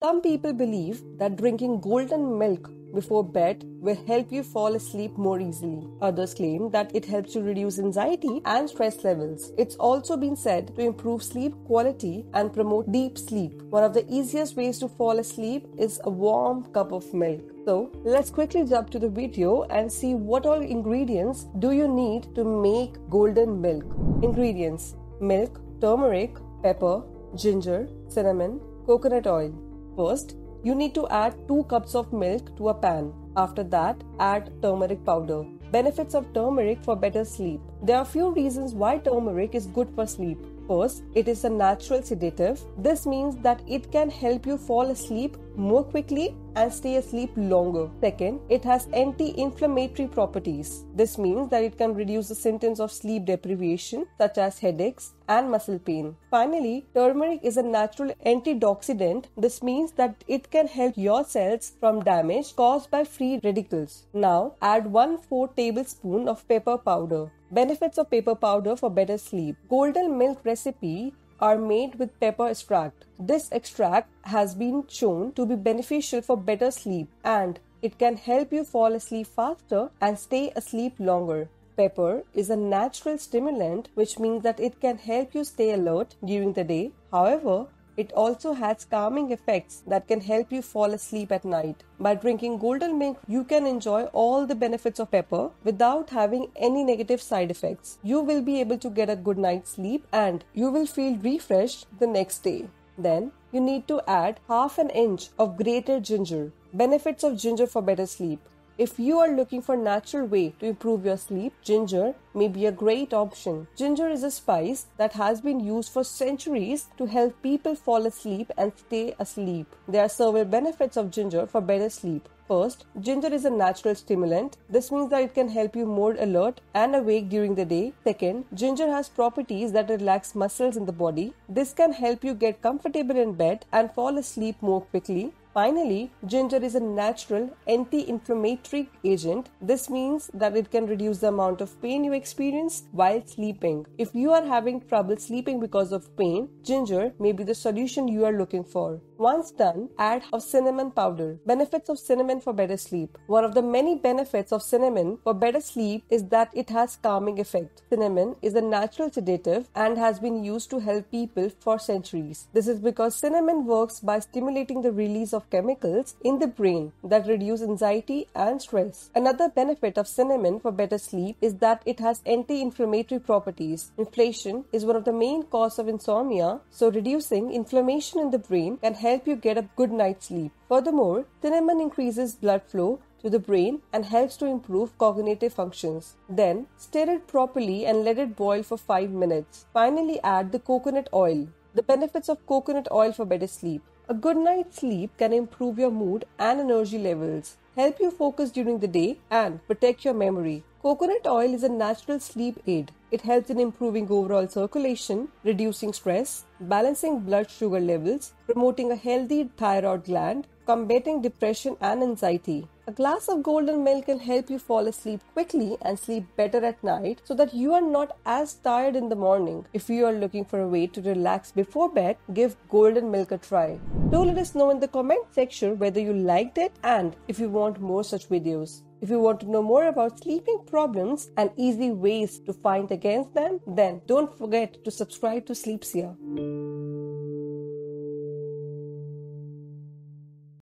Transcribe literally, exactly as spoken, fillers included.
Some people believe that drinking golden milk before bed will help you fall asleep more easily. Others claim that it helps you reduce anxiety and stress levels. It's also been said to improve sleep quality and promote deep sleep. One of the easiest ways to fall asleep is a warm cup of milk. So let's quickly jump to the video and see what all ingredients do you need to make golden milk. Ingredients: milk, turmeric, pepper, ginger, cinnamon, coconut oil. First, you need to add two cups of milk to a pan. After that, add turmeric powder. Benefits of turmeric for better sleep. There are few reasons why turmeric is good for sleep. First, it is a natural sedative. This means that it can help you fall asleep more quickly and stay asleep longer. Second, it has anti-inflammatory properties. This means that it can reduce the symptoms of sleep deprivation, such as headaches and muscle pain. Finally, turmeric is a natural antioxidant. This means that it can help your cells from damage caused by free radicals. Now, add one to four tablespoons of pepper powder. Benefits of pepper powder for better sleep. Golden milk recipe are made with pepper extract. This extract has been shown to be beneficial for better sleep, and it can help you fall asleep faster and stay asleep longer. Pepper is a natural stimulant, which means that it can help you stay alert during the day. However, it also has calming effects that can help you fall asleep at night. By drinking golden milk, you can enjoy all the benefits of pepper without having any negative side effects. You will be able to get a good night's sleep and you will feel refreshed the next day. Then, you need to add half an inch of grated ginger. Benefits of ginger for better sleep. If you are looking for a natural way to improve your sleep, ginger may be a great option. Ginger is a spice that has been used for centuries to help people fall asleep and stay asleep. There are several benefits of ginger for better sleep. First, ginger is a natural stimulant. This means that it can help you more alert and awake during the day. Second, ginger has properties that relax muscles in the body. This can help you get comfortable in bed and fall asleep more quickly. Finally, ginger is a natural anti-inflammatory agent. This means that it can reduce the amount of pain you experience while sleeping. If you are having trouble sleeping because of pain, ginger may be the solution you are looking for. Once done, add of cinnamon powder. Benefits of cinnamon for better sleep. One of the many benefits of cinnamon for better sleep is that it has calming effect. Cinnamon is a natural sedative and has been used to help people for centuries. This is because cinnamon works by stimulating the release of chemicals in the brain that reduce anxiety and stress. Another benefit of cinnamon for better sleep is that it has anti-inflammatory properties. Inflammation is one of the main causes of insomnia, so reducing inflammation in the brain can help help you get a good night's sleep. Furthermore, cinnamon increases blood flow to the brain and helps to improve cognitive functions. Then, stir it properly and let it boil for five minutes. Finally, add the coconut oil. The benefits of coconut oil for better sleep. A good night's sleep can improve your mood and energy levels, help you focus during the day, and protect your memory. Coconut oil is a natural sleep aid. It helps in improving overall circulation, reducing stress, balancing blood sugar levels, promoting a healthy thyroid gland, combating depression and anxiety. A glass of golden milk can help you fall asleep quickly and sleep better at night so that you are not as tired in the morning. If you are looking for a way to relax before bed, give golden milk a try. Do let us know in the comment section whether you liked it and if you want more such videos. If you want to know more about sleeping problems and easy ways to fight against them, then don't forget to subscribe to Sleepsia.